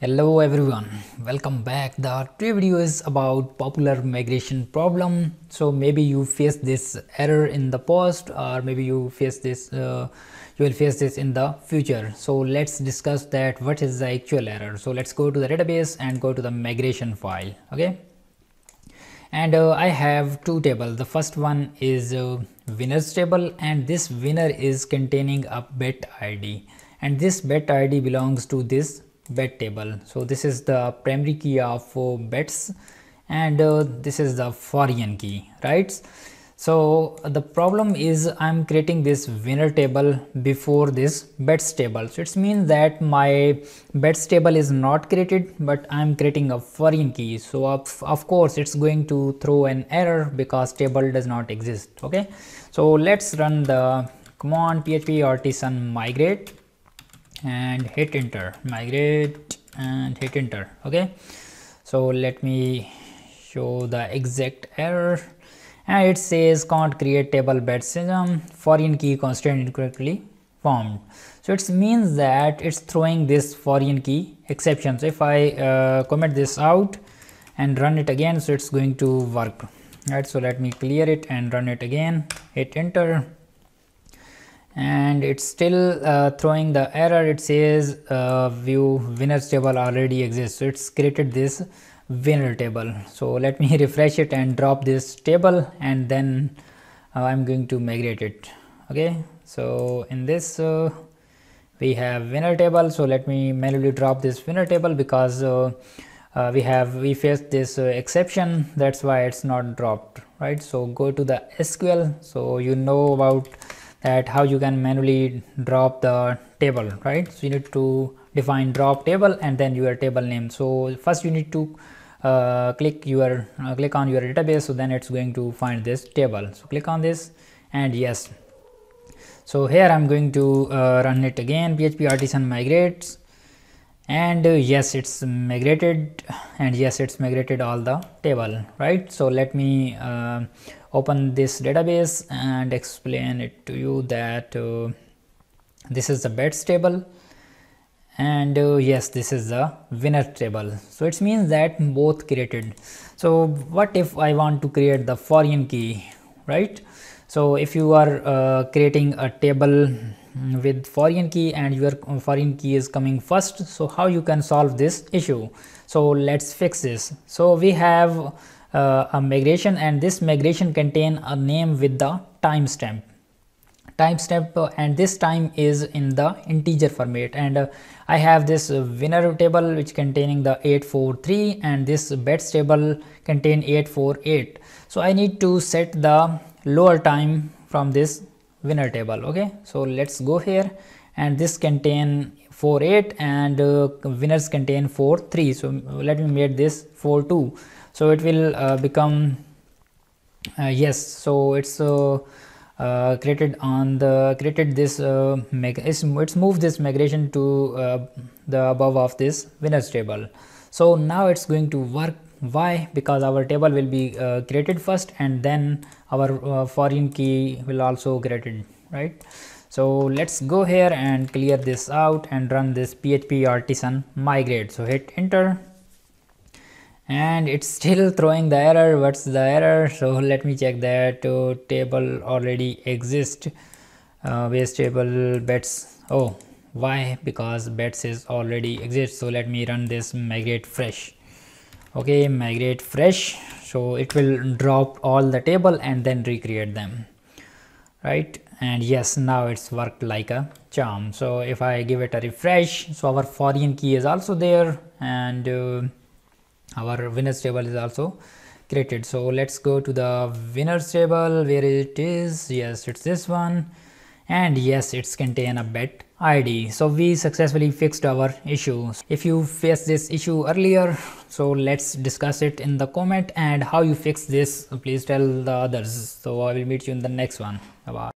Hello everyone, welcome back. The today video is about popular migration problem. So maybe you faced this error in the past, or maybe you face this you will face this in the future. So let's discuss that what is the actual error. So let's go to the database and go to the migration file. Okay, and I have two tables. The first one is winners table, and this winner is containing a bet ID, and this bet ID belongs to this bet table. So this is the primary key of bets, and this is the foreign key, right? So the problem is I'm creating this winner table before this bets table. So it means that my bets table is not created, but I'm creating a foreign key. So of course it's going to throw an error because table does not exist. Okay, so let's run the command php artisan migrate and hit enter, migrate and hit enter. Okay, so let me show the exact error, and it says can't create table bets foreign key constraint incorrectly formed. So it means that it's throwing this foreign key exception. So if I comment this out and run it again, so it's going to work, right? So let me clear it and run it again, hit enter, and it's still throwing the error. It says view winners table already exists. So it's created this winner table. So let me refresh it and drop this table, and then I'm going to migrate it. Okay, so in this we have winner table. So let me manually drop this winner table because we faced this exception, that's why it's not dropped, right? So go to the SQL. So you know about that, how you can manually drop the table, right? So you need to define drop table and then your table name. So first you need to click on your database, so then it's going to find this table. So click on this and yes. So here I'm going to run it again, php artisan migrates, and yes, it's migrated, and yes, it's migrated all the table, right? So let me open this database and explain it to you that this is the bets table, and yes, this is the winner table. So it means that both created. So what if I want to create the foreign key, right? So if you are creating a table with foreign key and your foreign key is coming first, so how you can solve this issue? So let's fix this. So we have a migration, and this migration contain a name with the timestamp, and this time is in the integer format, and I have this winner table which containing the 843, and this bets table contain 848. So I need to set the lower time from this winner table. Okay, so let's go here, and this contain 48, and winners contain 43. So let me make this 42. So it will become yes. So it's it's moved this migration to the above of this winners table. So now it's going to work. Why? Because our table will be created first, and then our foreign key will also created, right? So let's go here and clear this out and run this php artisan migrate. So hit enter, and it's still throwing the error. What's the error? So let me check that. Table already exists, base table bets. Oh, why? Because bets is already exists. So let me run this migrate fresh. Okay, migrate fresh. So it will drop all the table and then recreate them, right? And yes, now it's worked like a charm. So if I give it a refresh, so our foreign key is also there, and our winners table is also created. So let's go to the winners table where it is. Yes, it's this one, and yes, it's contain a bet ID. So we successfully fixed our issue. If you face this issue earlier, so let's discuss it in the comment, and how you fix this, please tell the others. So I will meet you in the next one. Bye.